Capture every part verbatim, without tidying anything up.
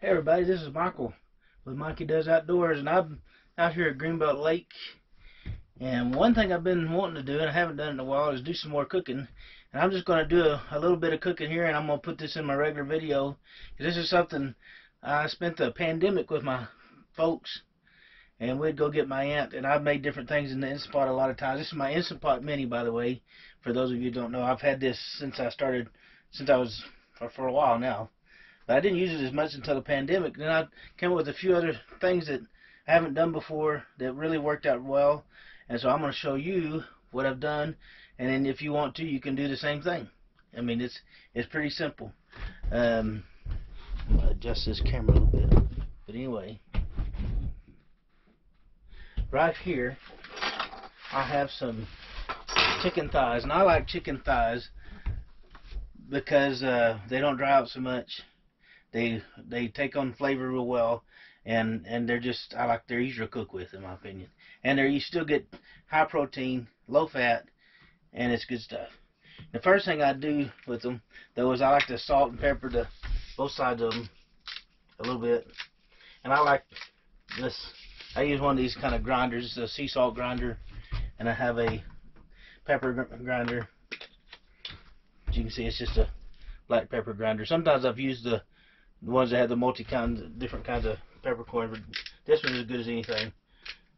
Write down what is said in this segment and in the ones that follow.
Hey everybody, this is Michael with Mikie Does Outdoors, and I'm out here at Greenbelt Lake. And one thing I've been wanting to do, and I haven't done in a while, is do some more cooking. And I'm just going to do a, a little bit of cooking here, and I'm going to put this in my regular video. This is something I spent the pandemic with my folks, and we'd go get my aunt, and I've made different things in the Instant Pot a lot of times. This is my Instant Pot Mini, by the way, for those of you who don't know. I've had this since I started, since I was, for, for a while now. But I didn't use it as much until the pandemic. Then I came up with a few other things that I haven't done before that really worked out well. And so I'm going to show you what I've done. And then if you want to, you can do the same thing. I mean, it's it's pretty simple. Um, I'm going to adjust this camera a little bit. But anyway, right here, I have some chicken thighs. And I like chicken thighs because uh, they don't dry out so much. They they take on flavor real well, and and they're just I like they're easier to cook with, in my opinion. And they you still get high protein, low fat, and it's good stuff. The first thing I do with them though is I like to salt and pepper the both sides of them a little bit. And I like this. I use one of these kind of grinders. It's a sea salt grinder, and I have a pepper grinder. As you can see, it's just a black pepper grinder. Sometimes I've used the The ones that have the multi kinds, different kinds of peppercorn. But this one's as good as anything.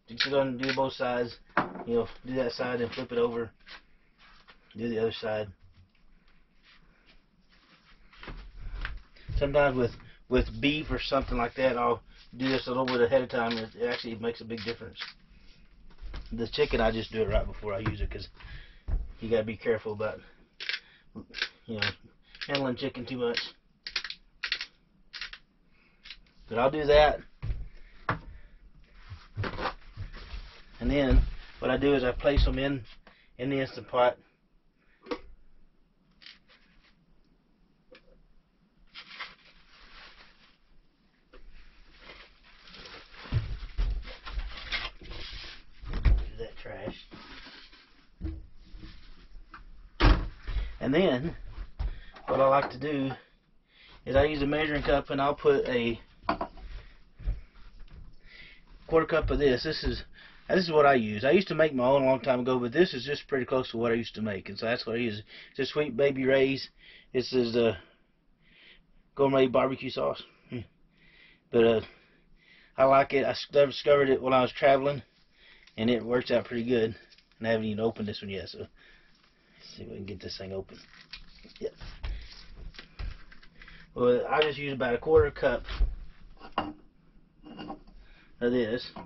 You can go and do both sides. You know, do that side and flip it over. Do the other side. Sometimes with with beef or something like that, I'll do this a little bit ahead of time. It actually makes a big difference. The chicken, I just do it right before I use it because you gotta be careful about you know handling chicken too much. But I'll do that, and then what I do is I place them in in the Instant Pot, that trash, and then what I like to do is I use a measuring cup and I'll put a quarter cup of this. This is this is what I use. I used to make my own a long time ago, but this is just pretty close to what I used to make, and so that's what I use. It's a Sweet Baby Ray's. This is the gourmet barbecue sauce, but uh, I like it. I discovered it when I was traveling, and it works out pretty good. And I haven't even opened this one yet, so let's see if we can get this thing open. Yep. Well, I just use about a quarter cup of this, and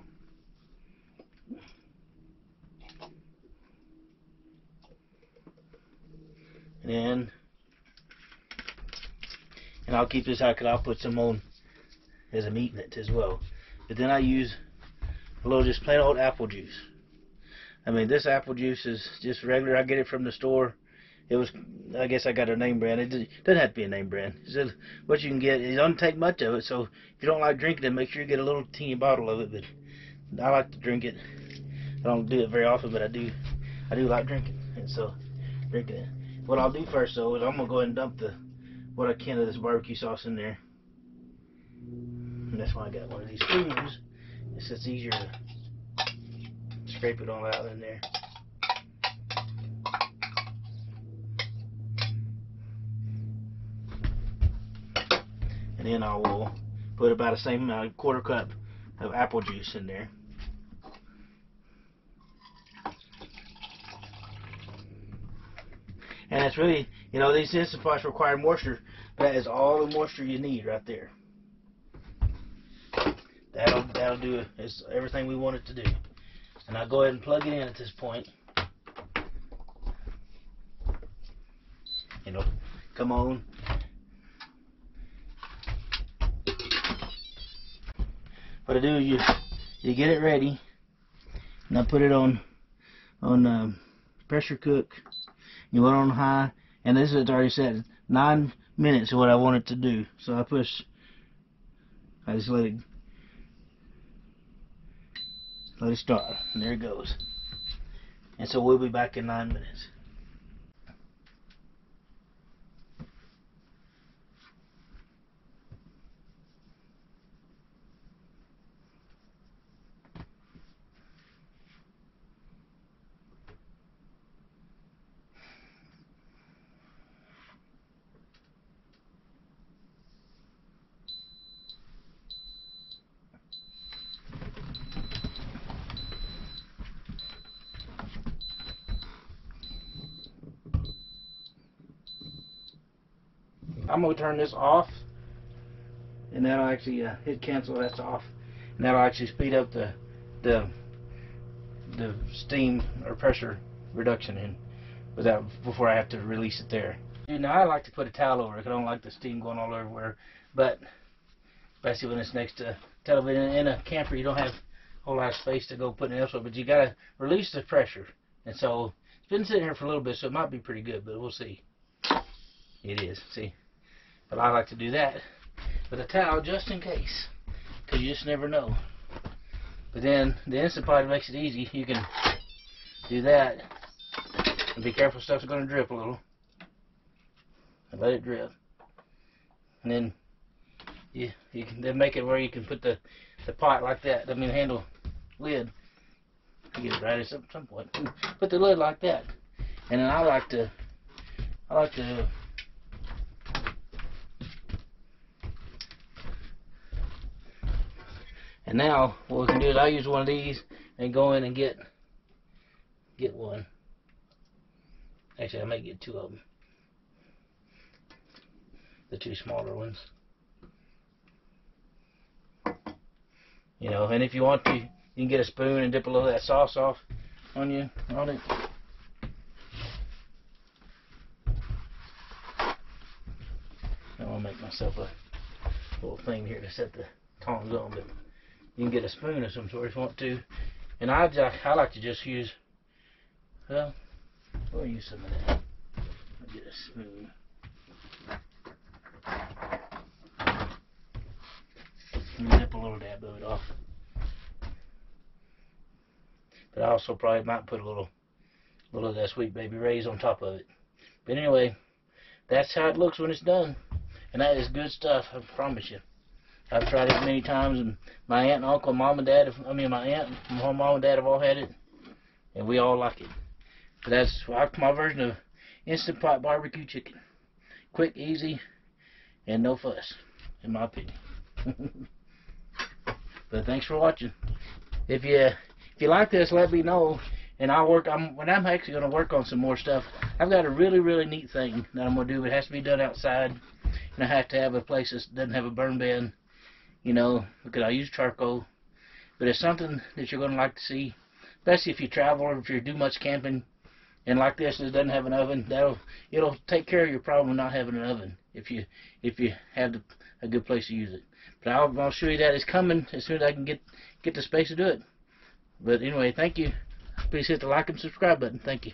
then, and I'll keep this out because I'll put some on as I'm eating it as well. But then I use a little just plain old apple juice. I mean, this apple juice is just regular. I get it from the store. It was, I guess I got a name brand. It doesn't have to be a name brand. It's just what you can get. It doesn't take much of it, so if you don't like drinking it, make sure you get a little teeny bottle of it. But I like to drink it. I don't do it very often, but I do. I do like drinking, and so drinking it. What I'll do first though is I'm gonna go ahead and dump the what I can of this barbecue sauce in there. And that's why I got one of these spoons. It's just easier to scrape it all out in there. Then I will put about the same amount, a quarter cup of apple juice in there. And it's really, you know, these Instant Pots require moisture. That is all the moisture you need right there. That'll, that'll do it. It's everything we want it to do. And I'll go ahead and plug it in at this point. You know, come on. What I do is you you get it ready, and I put it on on um, pressure cook. You want it on high, and this is already set nine minutes is what I want it to do. So I push. I just let it let it start, and there it goes. And so we'll be back in nine minutes. I'm going to turn this off, and that'll actually uh, hit cancel. That's off, and that'll actually speed up the the the steam or pressure reduction in without before I have to release it there. You know, I like to put a towel over it because I don't like the steam going all everywhere. But especially when it's next to television and a camper, you don't have a whole lot of space to go put it elsewhere. But you got to release the pressure, and so it's been sitting here for a little bit, so it might be pretty good, but we'll see. It is, see. But I like to do that with a towel just in case, because you just never know. But then the Instant Pot makes it easy. You can do that and be careful, stuff's going to drip a little. And let it drip, and then you you can then make it where you can put the the pot like that. I mean, handle lid. You get it right at some, some point. Put the lid like that, and then I like to I like to. And now what we can do is I use one of these and go in and get get one. Actually, I may get two of them. The two smaller ones. You know, and if you want to, you can get a spoon and dip a little of that sauce off on you on it. I want to make myself a little thing here to set the tongs on, but you can get a spoon of some sort if you want to. And I I like to just use, well, we'll use some of that. I'll get a spoon. Nip a little dab of it off, but I also probably might put a little, little of that Sweet Baby Ray's on top of it. But anyway, that's how it looks when it's done, and that is good stuff. I promise you. I've tried it many times, and my aunt and uncle, mom and dad, have, I mean my aunt, my mom and dad have all had it, and we all like it. But that's my version of Instant Pot barbecue chicken. Quick, easy, and no fuss, in my opinion. But thanks for watching. If you if you like this, let me know, and I'll work. I'm when I'm actually going to work on some more stuff. I've got a really really neat thing that I'm going to do. But it has to be done outside, and I have to have a place that doesn't have a burn ban, you know, because I use charcoal. But it's something that you're going to like to see, especially if you travel or if you do much camping. And like this, it doesn't have an oven. That'll it'll take care of your problem of not having an oven if you if you have the, a good place to use it. But I'll, I'll show you that it's coming as soon as I can get get the space to do it. But anyway, thank you. Please hit the like and subscribe button. Thank you.